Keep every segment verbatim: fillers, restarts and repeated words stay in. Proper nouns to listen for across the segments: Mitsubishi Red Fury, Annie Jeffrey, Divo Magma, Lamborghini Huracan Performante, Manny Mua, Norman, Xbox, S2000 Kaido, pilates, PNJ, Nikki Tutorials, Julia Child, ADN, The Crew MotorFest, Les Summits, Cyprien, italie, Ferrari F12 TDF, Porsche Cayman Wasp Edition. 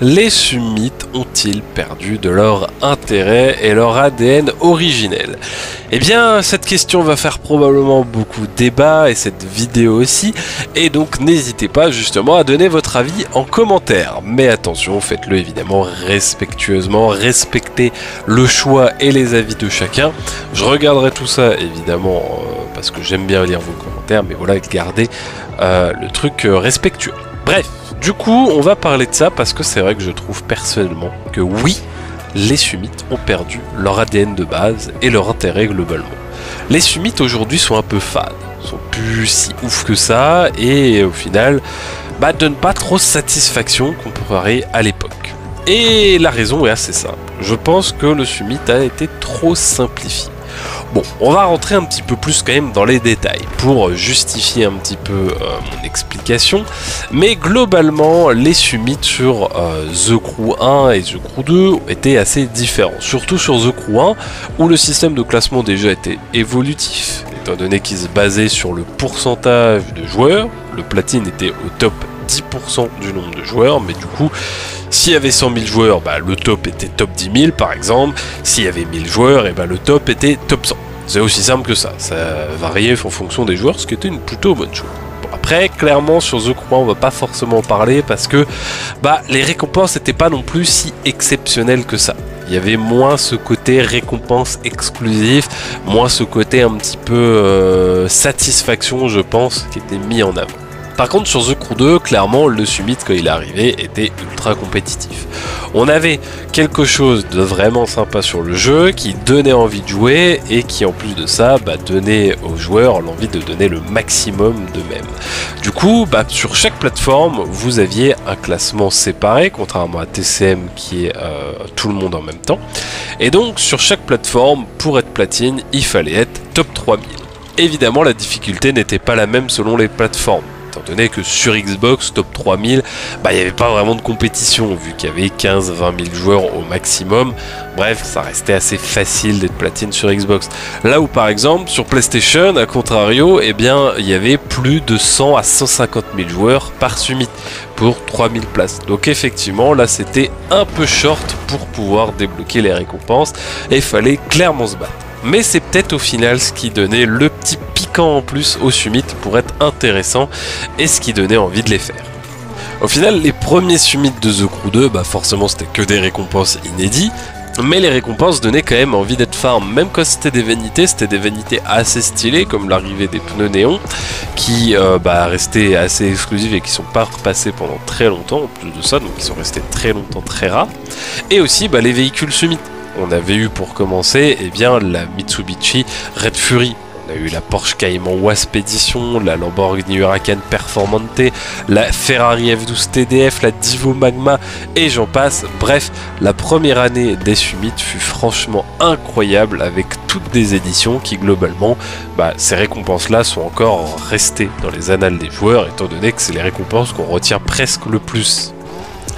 les Sumites ont-ils perdu de leur intérêt et leur A D N originel? Eh bien, cette question va faire probablement beaucoup débat, et cette vidéo aussi, et donc n'hésitez pas justement à donner votre avis en commentaire. Mais attention, faites-le évidemment respectueusement, respectez le choix et les avis de chacun. Je regarderai tout ça évidemment euh, parce que j'aime bien lire vos commentaires, mais voilà, gardez euh, le truc euh, respectueux. Bref, du coup, on va parler de ça parce que c'est vrai que je trouve personnellement que oui, les Sumites ont perdu leur A D N de base et leur intérêt globalement. Les Sumites aujourd'hui sont un peu fades, sont plus si ouf que ça et au final, bah, donnent pas trop satisfaction comparé à l'époque. Et la raison est assez simple. Je pense que le Sumite a été trop simplifié. Bon, on va rentrer un petit peu plus quand même dans les détails pour justifier un petit peu euh, mon explication. Mais globalement, les Sumites sur euh, The Crew un et The Crew deux étaient assez différents. Surtout sur The Crew un, où le système de classement déjà était évolutif, étant donné qu'il se basait sur le pourcentage de joueurs. Le platine était au top dix pour cent du nombre de joueurs, mais du coup, s'il y avait cent mille joueurs, bah, le top était top dix mille par exemple. S'il y avait mille joueurs, et bah, le top était top cent. C'est aussi simple que ça. Ça variait en fonction des joueurs, ce qui était une plutôt bonne chose. Bon, après, clairement, sur The Crew, on va pas forcément en parler parce que bah, les récompenses n'étaient pas non plus si exceptionnelles que ça. Il y avait moins ce côté récompense exclusif, moins ce côté un petit peu euh, satisfaction, je pense, qui était mis en avant. Par contre, sur The Crew deux, clairement, le Summit, quand il est arrivé, était ultra compétitif. On avait quelque chose de vraiment sympa sur le jeu, qui donnait envie de jouer, et qui, en plus de ça, bah, donnait aux joueurs l'envie de donner le maximum d'eux-mêmes. Du coup, bah, sur chaque plateforme, vous aviez un classement séparé, contrairement à T C M, qui est euh, tout le monde en même temps. Et donc, sur chaque plateforme, pour être platine, il fallait être top trois mille. Évidemment, la difficulté n'était pas la même selon les plateformes. Étant donné que sur Xbox, top trois mille, bah, il n'y avait pas vraiment de compétition, vu qu'il y avait quinze à vingt mille joueurs au maximum. Bref, ça restait assez facile d'être platine sur Xbox. Là où par exemple, sur PlayStation, à contrario, eh bien, il y avait plus de cent à cent cinquante mille joueurs par summit pour trois mille places. Donc effectivement, là c'était un peu short pour pouvoir débloquer les récompenses et il fallait clairement se battre. Mais c'est peut-être au final ce qui donnait le petit piquant en plus au Summit pour être intéressant et ce qui donnait envie de les faire. Au final, les premiers Summits de The Crew deux, bah forcément c'était que des récompenses inédites, mais les récompenses donnaient quand même envie d'être farm. Même quand c'était des vanités, c'était des vanités assez stylées, comme l'arrivée des pneus néons, qui euh, bah, restaient assez exclusives et qui sont pas repassées pendant très longtemps, en plus de ça, donc ils sont restés très longtemps très rares. Et aussi bah, les véhicules Summit. On avait eu pour commencer eh bien, la Mitsubishi Red Fury, on a eu la Porsche Cayman Wasp Edition, la Lamborghini Huracan Performante, la Ferrari F douze T D F, la Divo Magma et j'en passe. Bref, la première année des Summit fut franchement incroyable avec toutes des éditions qui globalement, bah, ces récompenses-là sont encore restées dans les annales des joueurs étant donné que c'est les récompenses qu'on retient presque le plus.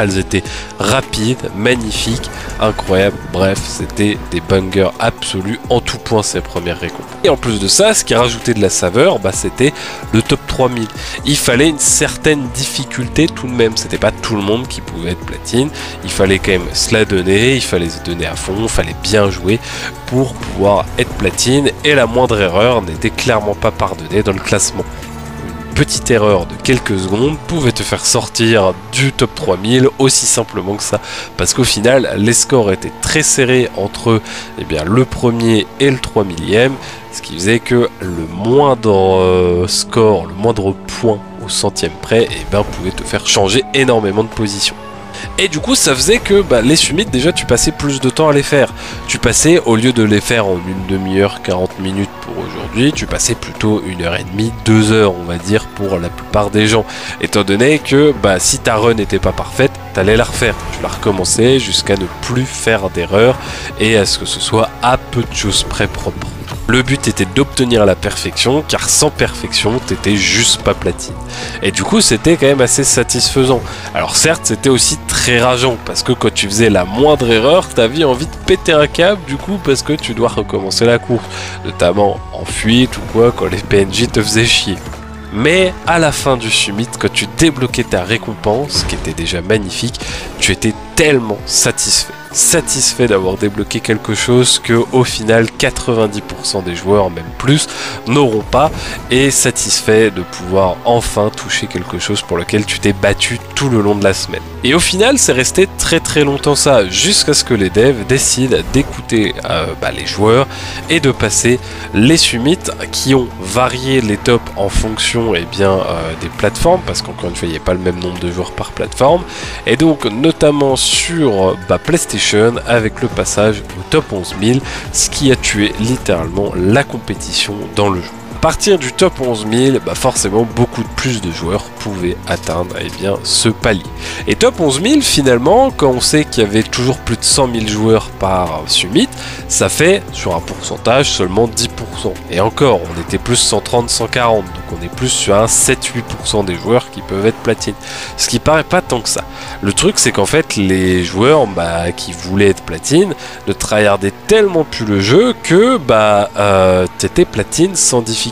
Elles étaient rapides, magnifiques, incroyables, bref, c'était des bangers absolus en tout point ces premières récompenses. Et en plus de ça, ce qui rajoutait de la saveur, bah, c'était le top trois mille. Il fallait une certaine difficulté tout de même, c'était pas tout le monde qui pouvait être platine, il fallait quand même se la donner, il fallait se donner à fond, il fallait bien jouer pour pouvoir être platine et la moindre erreur n'était clairement pas pardonnée dans le classement. Petite erreur de quelques secondes pouvait te faire sortir du top trois mille aussi simplement que ça parce qu'au final les scores étaient très serrés entre eh bien, le premier et le trois millième, ce qui faisait que le moindre score, le moindre point au centième près eh bien, pouvait te faire changer énormément de position. Et du coup ça faisait que bah, les summits déjà tu passais plus de temps à les faire. Tu passais au lieu de les faire en une demi-heure, quarante minutes pour aujourd'hui, tu passais plutôt une heure et demie, deux heures on va dire pour la plupart des gens. Étant donné que bah, si ta run n'était pas parfaite, t'allais la refaire. Tu la recommençais jusqu'à ne plus faire d'erreur et à ce que ce soit à peu de choses près propre. Le but était d'obtenir la perfection, car sans perfection, t'étais juste pas platine. Et du coup, c'était quand même assez satisfaisant. Alors certes, c'était aussi très rageant, parce que quand tu faisais la moindre erreur, t'avais envie de péter un câble, du coup, parce que tu dois recommencer la course. Notamment en fuite ou quoi, quand les P N J te faisaient chier. Mais à la fin du summit, quand tu débloquais ta récompense, qui était déjà magnifique, tu étais tellement satisfait. Satisfait d'avoir débloqué quelque chose que au final quatre-vingt-dix pour cent des joueurs, même plus, n'auront pas, et satisfait de pouvoir enfin toucher quelque chose pour lequel tu t'es battu tout le long de la semaine. Et au final c'est resté très très longtemps ça, jusqu'à ce que les devs décident d'écouter euh, bah, les joueurs et de passer les summits qui ont varié les tops en fonction eh bien, euh, des plateformes, parce qu'encore une fois il n'y a pas le même nombre de joueurs par plateforme, et donc notamment sur bah, PlayStation avec le passage au top onze mille, ce qui a tué littéralement la compétition dans le jeu. À partir du top onze mille, bah forcément beaucoup plus de joueurs pouvaient atteindre eh bien, ce palier. Et top onze mille finalement, quand on sait qu'il y avait toujours plus de cent mille joueurs par summit, ça fait sur un pourcentage seulement dix pour cent. Et encore, on était plus cent trente cent quarante, donc on est plus sur un sept huit pour cent des joueurs qui peuvent être platine. Ce qui paraît pas tant que ça. Le truc c'est qu'en fait les joueurs bah, qui voulaient être platine ne tryhardaient tellement plus le jeu que bah, euh, t'étais platine sans difficulté.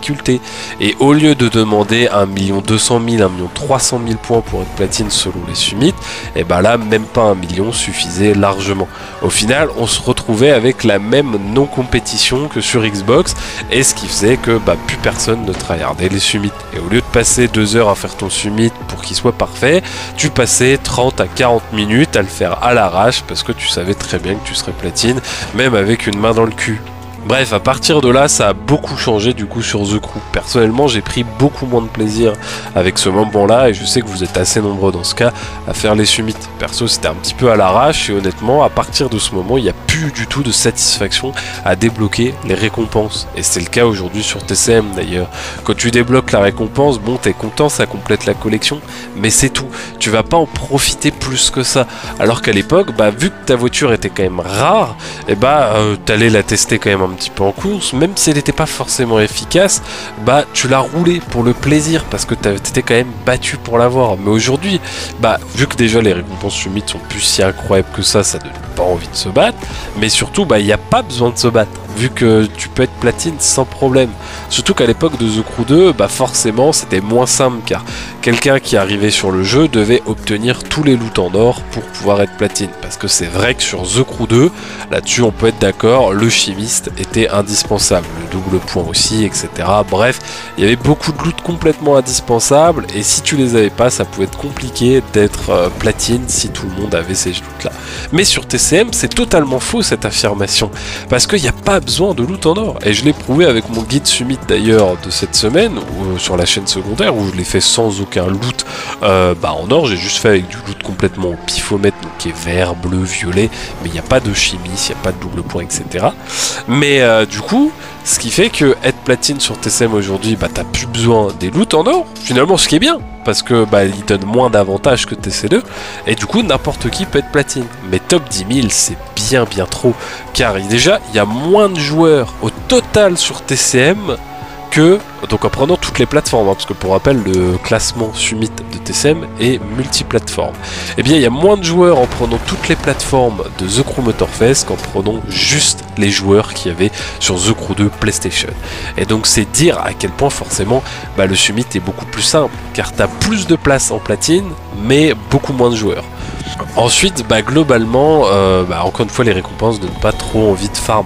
Et au lieu de demander un million deux cent mille, un million trois cent mille points pour être platine selon les summits, et ben là même pas un million suffisait largement. Au final on se retrouvait avec la même non-compétition que sur Xbox, et ce qui faisait que bah, plus personne ne tryhardait les summits. Et au lieu de passer deux heures à faire ton summit pour qu'il soit parfait, tu passais trente à quarante minutes à le faire à l'arrache parce que tu savais très bien que tu serais platine, même avec une main dans le cul. Bref, à partir de là, ça a beaucoup changé du coup sur The Crew. Personnellement, j'ai pris beaucoup moins de plaisir avec ce moment-là, et je sais que vous êtes assez nombreux dans ce cas à faire les summits. Perso, c'était un petit peu à l'arrache, et honnêtement, à partir de ce moment, il n'y a plus du tout de satisfaction à débloquer les récompenses. Et c'est le cas aujourd'hui sur T C M d'ailleurs. Quand tu débloques la récompense, bon, t'es content, ça complète la collection, mais c'est tout. Tu vas pas en profiter plus que ça. Alors qu'à l'époque, bah, vu que ta voiture était quand même rare, et bah, euh, t'allais la tester quand même un petit peu en course, même si elle n'était pas forcément efficace, bah tu l'as roulé pour le plaisir parce que tu étais quand même battu pour l'avoir. Mais aujourd'hui, bah vu que déjà les récompenses summit sont plus si incroyables que ça, ça donne pas envie de se battre, mais surtout bah il n'y a pas besoin de se battre vu que tu peux être platine sans problème. Surtout qu'à l'époque de The Crew deux, bah forcément c'était moins simple car quelqu'un qui arrivait sur le jeu devait obtenir tous les loots en or pour pouvoir être platine, parce que c'est vrai que sur The Crew deux, là-dessus on peut être d'accord, le chimiste était indispensable, le double point aussi, et cetera. Bref, il y avait beaucoup de loots complètement indispensables, et si tu les avais pas, ça pouvait être compliqué d'être euh, platine si tout le monde avait ces loots-là. Mais sur T C M, c'est totalement faux cette affirmation, parce qu'il n'y a pas besoin de loot en or, et je l'ai prouvé avec mon guide summit d'ailleurs de cette semaine, ou, euh, sur la chaîne secondaire, où je l'ai fait sans aucun loot euh, bah, en or, j'ai juste fait avec du loot complètement au pifomètre, donc qui est vert, bleu, violet, mais il n'y a pas de chimiste, il n'y a pas de double point, et cetera. Mais Et euh, du coup, ce qui fait que être platine sur T C M aujourd'hui, bah t'as plus besoin des loots en or, finalement, ce qui est bien, parce que bah il donne moins d'avantages que T C deux, et du coup n'importe qui peut être platine. Mais top dix mille c'est bien bien trop, car déjà il y a moins de joueurs au total sur T C M que, donc en prenant toutes les plateformes, hein, parce que pour rappel le classement summit de T C M est multiplateforme, et bien il y a moins de joueurs en prenant toutes les plateformes de The Crew MotorFest qu'en prenant juste les joueurs qu'il y avait sur The Crew deux PlayStation. Et donc c'est dire à quel point forcément bah, le summit est beaucoup plus simple, car tu as plus de place en platine mais beaucoup moins de joueurs. Ensuite, bah, globalement, euh, bah, encore une fois, les récompenses donnent pas trop envie de farm.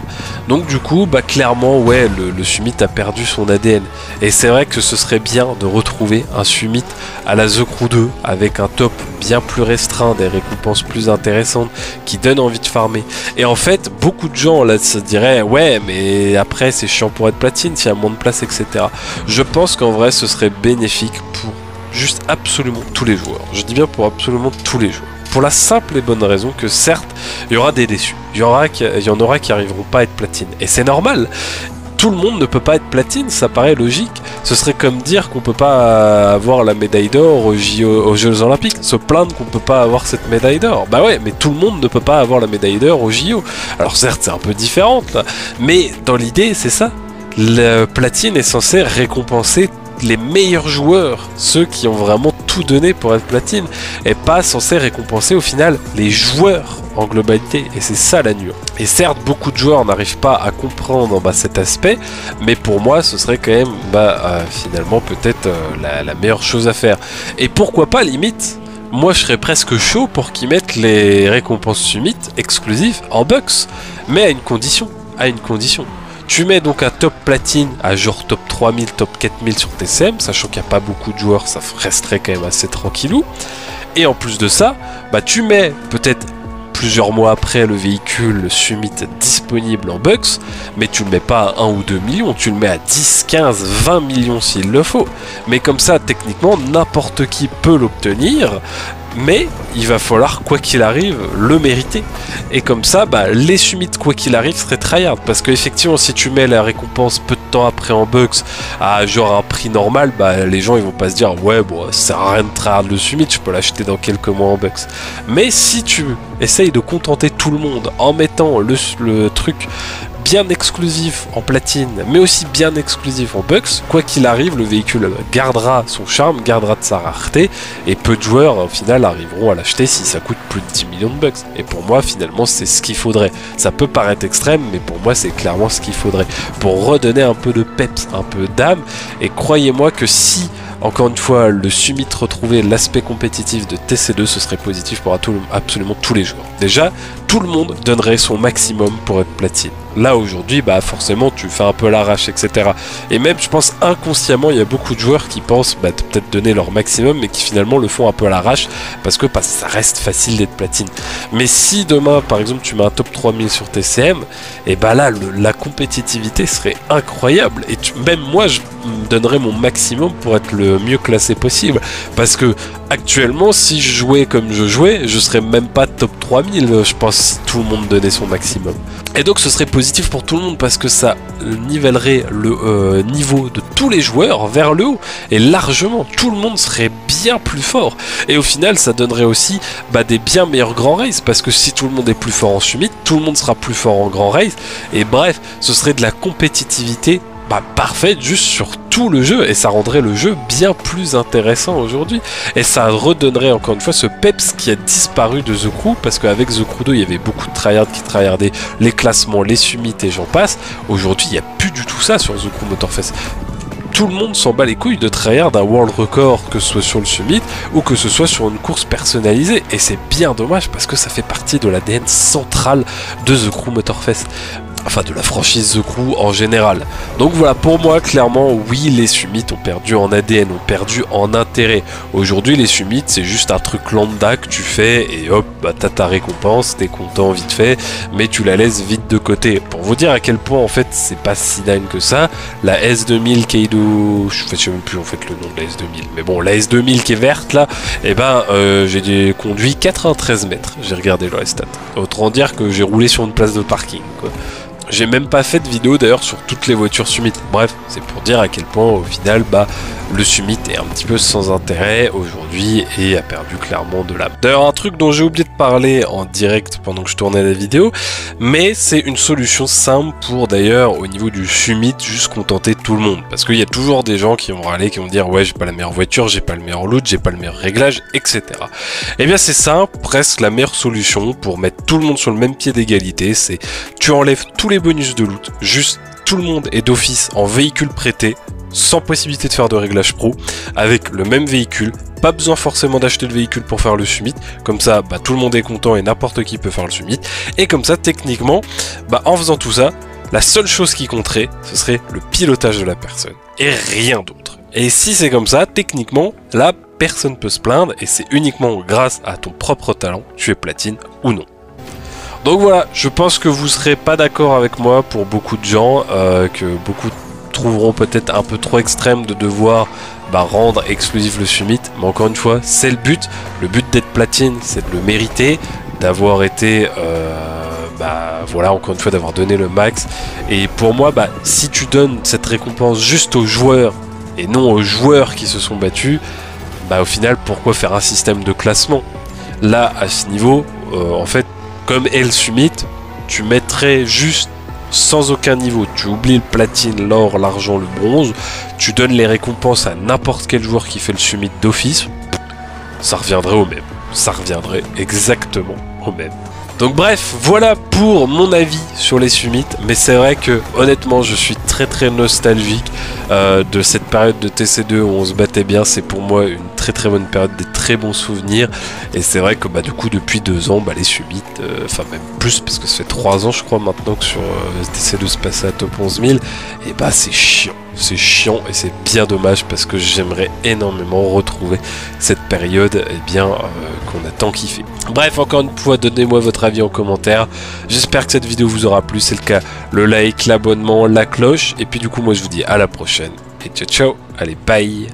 Donc du coup, bah, clairement, ouais, le, le summit a perdu son A D N. Et c'est vrai que ce serait bien de retrouver un summit à la The Crew deux, avec un top bien plus restreint, des récompenses plus intéressantes, qui donnent envie de farmer. Et en fait, beaucoup de gens là se diraient, ouais, mais après c'est chiant pour être platine, s'il y a moins de place, et cetera. Je pense qu'en vrai, ce serait bénéfique pour juste absolument tous les joueurs. Je dis bien pour absolument tous les joueurs. Pour la simple et bonne raison que certes, il y aura des déçus. Il y aura, il y en aura qui n'arriveront pas à être platine. Et c'est normal. Tout le monde ne peut pas être platine, ça paraît logique. Ce serait comme dire qu'on peut pas avoir la médaille d'or aux, aux Jeux Olympiques. Se plaindre qu'on peut pas avoir cette médaille d'or. Bah ouais, mais tout le monde ne peut pas avoir la médaille d'or aux J O. Alors certes, c'est un peu différent, là, mais dans l'idée, c'est ça. La platine est censée récompenser les meilleurs joueurs, ceux qui ont vraiment tout donné pour être platine, est pas censé récompenser au final les joueurs en globalité, et c'est ça la nuance. Et certes, beaucoup de joueurs n'arrivent pas à comprendre bah, cet aspect, mais pour moi ce serait quand même bah, euh, finalement peut-être euh, la, la meilleure chose à faire. Et pourquoi pas limite, moi je serais presque chaud pour qu'ils mettent les récompenses summit exclusives en box, mais à une condition, à une condition. Tu mets donc un top platine à genre top trois mille, top quatre mille sur T C M, sachant qu'il n'y a pas beaucoup de joueurs, ça resterait quand même assez tranquillou. Et en plus de ça, bah tu mets peut-être plusieurs mois après le véhicule, le Summit disponible en bucks, mais tu le mets pas à un ou deux millions, tu le mets à dix, quinze, vingt millions s'il le faut. Mais comme ça, techniquement, n'importe qui peut l'obtenir. Mais il va falloir, quoi qu'il arrive, le mériter. Et comme ça, bah, les summits, quoi qu'il arrive, seraient tryhard. Parce qu'effectivement, si tu mets la récompense peu de temps après en bucks à genre un prix normal, bah, les gens ils vont pas se dire « Ouais, bon, ça sert à rien de tryhard le summit, je peux l'acheter dans quelques mois en bucks. » Mais si tu essayes de contenter tout le monde en mettant le, le truc bien exclusif en platine, mais aussi bien exclusif en bucks, quoi qu'il arrive, le véhicule gardera son charme, gardera de sa rareté, et peu de joueurs au final arriveront à l'acheter si ça coûte plus de dix millions de bucks. Et pour moi, finalement, c'est ce qu'il faudrait. Ça peut paraître extrême, mais pour moi, c'est clairement ce qu'il faudrait pour redonner un peu de peps, un peu d'âme. Et croyez-moi que si, encore une fois, le Summit retrouvait l'aspect compétitif de T C deux, ce serait positif pour absolument tous les joueurs. Déjà, tout le monde donnerait son maximum pour être platine. Là, aujourd'hui, bah forcément, tu fais un peu l'arrache, et cetera. Et même, je pense, inconsciemment, il y a beaucoup de joueurs qui pensent bah, peut-être donner leur maximum, mais qui finalement le font un peu à l'arrache, parce que bah, ça reste facile d'être platine. Mais si demain, par exemple, tu mets un top trois mille sur T C M, et bah là, le, la compétitivité serait incroyable. Et tu, même moi, je donnerais mon maximum pour être le mieux classé possible. Parce que, actuellement, si je jouais comme je jouais, je serais même pas top trois mille, je pense, si tout le monde donnait son maximum. Et donc, ce serait positif pour tout le monde parce que ça nivellerait le euh, niveau de tous les joueurs vers le haut, et largement tout le monde serait bien plus fort, et au final ça donnerait aussi bah, des bien meilleurs grands races, parce que si tout le monde est plus fort en summit, tout le monde sera plus fort en grand race, et bref, ce serait de la compétitivité bah, parfaite juste sur tout le jeu, et ça rendrait le jeu bien plus intéressant aujourd'hui, et ça redonnerait encore une fois ce peps qui a disparu de The Crew, parce qu'avec The Crew deux il y avait beaucoup de tryhards qui tryhardaient les classements, les summits et j'en passe. Aujourd'hui il n'y a plus du tout ça sur The Crew MotorFest. Tout le monde s'en bat les couilles de tryhard d'un world record, que ce soit sur le summit ou que ce soit sur une course personnalisée, et c'est bien dommage parce que ça fait partie de l'A D N central de The Crew MotorFest. Enfin, de la franchise The Crew en général. Donc voilà, pour moi, clairement, oui, les summits ont perdu en A D N, ont perdu en intérêt. Aujourd'hui, les summits, c'est juste un truc lambda que tu fais et hop, bah, t'as ta récompense, t'es content vite fait, mais tu la laisses vite de côté. Pour vous dire à quel point, en fait, c'est pas si dingue que ça, la S deux mille Kaido, je sais même plus en fait le nom de la S deux mille, mais bon, la S deux mille qui est verte là, et eh ben, euh, j'ai conduit quatre-vingt-treize mètres, j'ai regardé le restat. Autant dire que j'ai roulé sur une place de parking, quoi. J'ai même pas fait de vidéo d'ailleurs sur toutes les voitures Summit. Bref, c'est pour dire à quel point au final, bah, le Summit est un petit peu sans intérêt aujourd'hui et a perdu clairement de l'âme. D'ailleurs, un truc dont j'ai oublié de parler en direct pendant que je tournais la vidéo, mais c'est une solution simple pour d'ailleurs au niveau du Summit juste contenter tout le monde. Parce qu'il y a toujours des gens qui vont râler, qui vont dire ouais j'ai pas la meilleure voiture, j'ai pas le meilleur loot, j'ai pas le meilleur réglage, et cetera. Et bien c'est simple, presque la meilleure solution pour mettre tout le monde sur le même pied d'égalité, c'est tu enlèves tous les bonus de loot, juste tout le monde est d'office en véhicule prêté, sans possibilité de faire de réglage pro, avec le même véhicule, pas besoin forcément d'acheter de véhicule pour faire le summit, comme ça bah, tout le monde est content et n'importe qui peut faire le summit, et comme ça techniquement, bah, en faisant tout ça, la seule chose qui compterait, ce serait le pilotage de la personne, et rien d'autre. Et si c'est comme ça, techniquement, là, personne peut se plaindre, et c'est uniquement grâce à ton propre talent, tu es platine ou non. Donc voilà, je pense que vous serez pas d'accord avec moi pour beaucoup de gens, euh, que beaucoup trouveront peut-être un peu trop extrême de devoir bah, rendre exclusif le summit, mais encore une fois, c'est le but. Le but d'être platine, c'est de le mériter, d'avoir été... Euh Bah voilà, encore une fois, d'avoir donné le max. Et pour moi, bah, si tu donnes cette récompense juste aux joueurs et non aux joueurs qui se sont battus, bah au final, pourquoi faire un système de classement? Là, à ce niveau, euh, en fait, comme est le summit, tu mettrais juste sans aucun niveau. Tu oublies le platine, l'or, l'argent, le bronze. Tu donnes les récompenses à n'importe quel joueur qui fait le summit d'office. Ça reviendrait au même. Ça reviendrait exactement au même. Donc bref, voilà pour mon avis sur les summits, mais c'est vrai que honnêtement je suis très très nostalgique euh, de cette période de T C deux où on se battait bien. C'est pour moi une très très bonne période, des très bons souvenirs, et c'est vrai que bah, du coup depuis deux ans bah, les summits, enfin euh, même plus parce que ça fait trois ans je crois maintenant que sur euh, T C deux se passait à top onze mille, et bah c'est chiant. C'est chiant et c'est bien dommage parce que j'aimerais énormément retrouver cette période eh bien, euh, qu'on a tant kiffé. Bref, encore une fois, donnez-moi votre avis en commentaire. J'espère que cette vidéo vous aura plu. C'est le cas, le like, l'abonnement, la cloche. Et puis du coup, moi je vous dis à la prochaine. Et ciao ciao, allez bye.